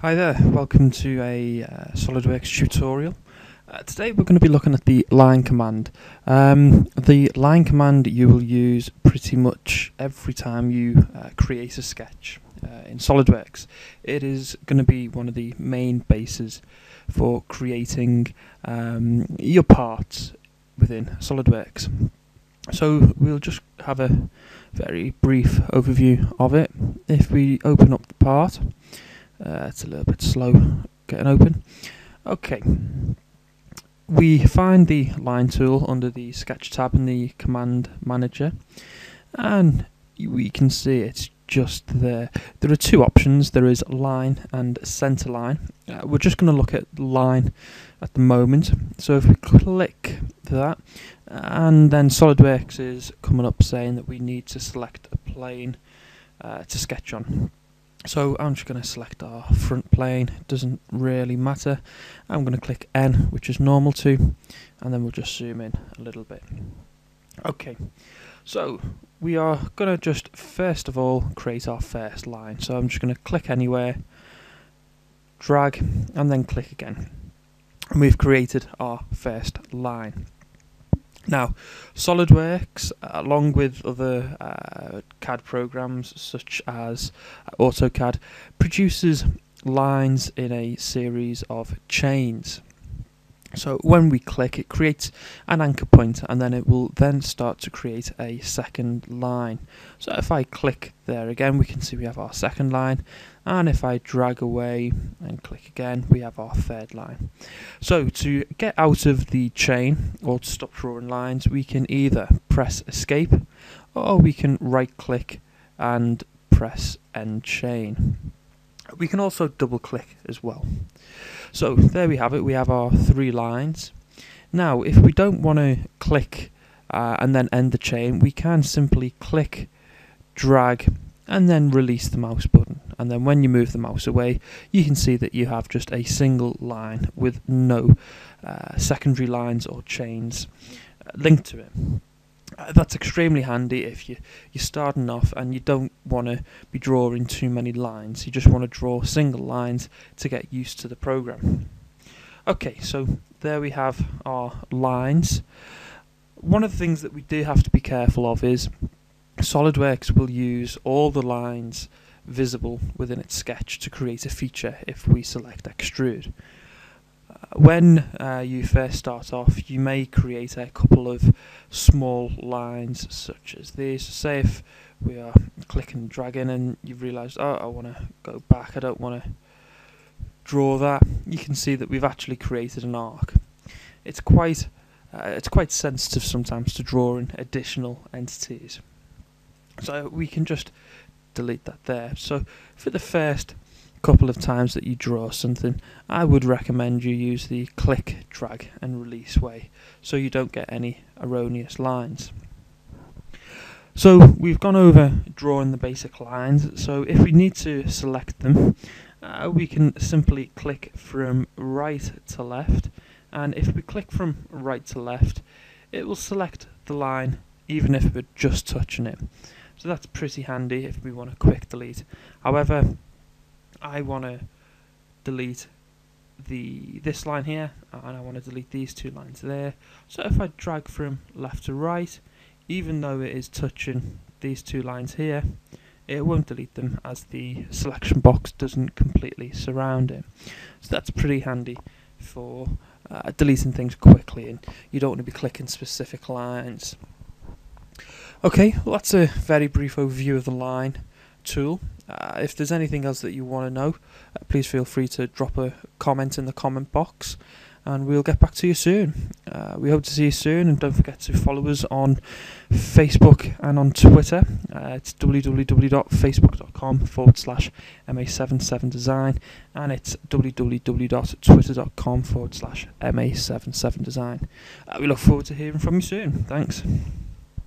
Hi there, welcome to a SOLIDWORKS tutorial. Today we're going to be looking at the line command. The line command you will use pretty much every time you create a sketch in SOLIDWORKS. It is going to be one of the main bases for creating your parts within SOLIDWORKS. So we'll just have a very brief overview of it. If we open up the part, it's a little bit slow getting open. Okay, we find the line tool under the sketch tab in the command manager, and we can see it's just there. There are two options, there is line and center line. We're just going to look at line at the moment, so if we click that, and then SOLIDWORKS is coming up saying that we need to select a plane to sketch on. So I'm just going to select our front plane, doesn't really matter. I'm going to click N, which is normal to, and then we'll just zoom in a little bit. Okay, so we are going to just first of all create our first line. So I'm just going to click anywhere, drag, and then click again. And we've created our first line. Now, SOLIDWORKS, along with other CAD programs such as AutoCAD, produces lines in a series of chains. So when we click, it creates an anchor point, and then it will then start to create a second line. So if I click there again, we can see we have our second line, and if I drag away and click again, we have our third line. So to get out of the chain or to stop drawing lines, we can either press escape or we can right click and press end chain. We can also double click as well. So there we have it, we have our three lines. Now if we don't want to click and then end the chain, we can simply click, drag, and then release the mouse button, and then when you move the mouse away you can see that you have just a single line with no secondary lines or chains linked to it. That's extremely handy if you're starting off and you don't want to be drawing too many lines. You just want to draw single lines to get used to the program. Okay, so there we have our lines. One of the things that we do have to be careful of is SOLIDWORKS will use all the lines visible within its sketch to create a feature if we select Extrude. When you first start off, you may create a couple of small lines such as these. Say if we are clicking and dragging and you've realised, oh, I want to go back, I don't want to draw that, you can see that we've actually created an arc. It's quite sensitive sometimes to drawing additional entities. So we can just delete that there. So for the first couple of times that you draw something, I would recommend you use the click, drag and release way so you don't get any erroneous lines. So we've gone over drawing the basic lines, so if we need to select them, we can simply click from right to left, and if we click from right to left it will select the line even if we're just touching it. So that's pretty handy if we want to quick delete. However, I want to delete this line here, and I want to delete these two lines there. So if I drag from left to right, even though it is touching these two lines here, it won't delete them as the selection box doesn't completely surround it. So that's pretty handy for deleting things quickly, and you don't want to be clicking specific lines. Okay, well that's a very brief overview of the line tool. If there's anything else that you want to know, please feel free to drop a comment in the comment box and we'll get back to you soon. We hope to see you soon, and don't forget to follow us on Facebook and on Twitter. It's www.facebook.com/ma77design, and it's www.twitter.com/ma77design. We look forward to hearing from you soon. Thanks.